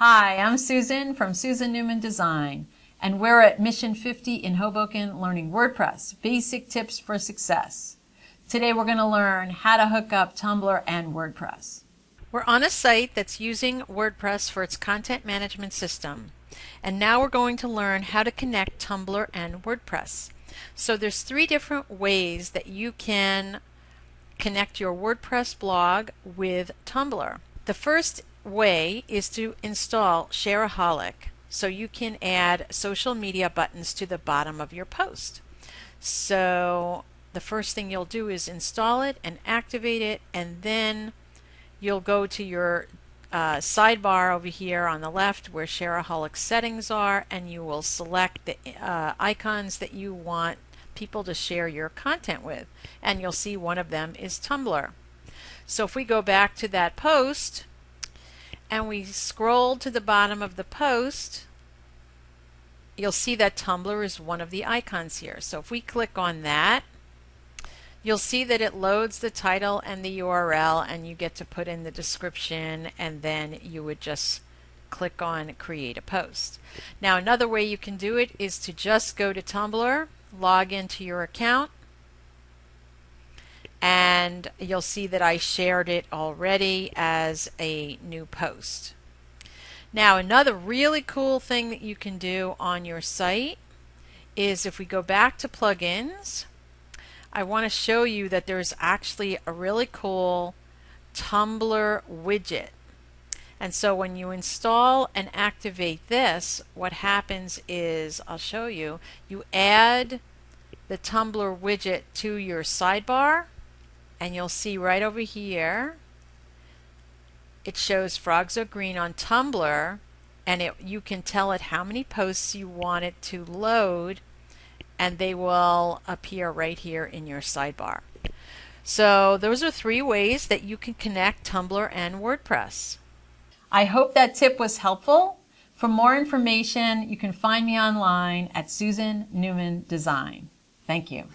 Hi, I'm Susan from Susan Newman Design, and we're at Mission 50 in Hoboken learning WordPress, basic tips for success. Today we're going to learn how to hook up Tumblr and WordPress. We're on a site that's using WordPress for its content management system, and now we're going to learn how to connect Tumblr and WordPress. So there's three different ways that you can connect your WordPress blog with Tumblr. The first way is to install Shareaholic, so you can add social media buttons to the bottom of your post. So the first thing you'll do is install it and activate it, and then you'll go to your sidebar over here on the left where Shareaholic settings are, and you will select the icons that you want people to share your content with, and you'll see one of them is Tumblr. So if we go back to that post and we scroll to the bottom of the post, you'll see that Tumblr is one of the icons here. So if we click on that, you'll see that it loads the title and the URL, and you get to put in the description, and then you would just click on create a post. Now another way you can do it is to just go to Tumblr, log into your account, and you'll see that I shared it already as a new post. Now another really cool thing that you can do on your site is, if we go back to plugins, I want to show you that there's actually a really cool Tumblr widget. And so when you install and activate this, what happens is, I'll show you, you add the Tumblr widget to your sidebar, and you'll see right over here it shows Frogs Are Green on Tumblr, and you can tell it how many posts you want it to load, and they will appear right here in your sidebar. So those are three ways that you can connect Tumblr and WordPress. I hope that tip was helpful. For more information, you can find me online at Susan Newman Design. Thank you.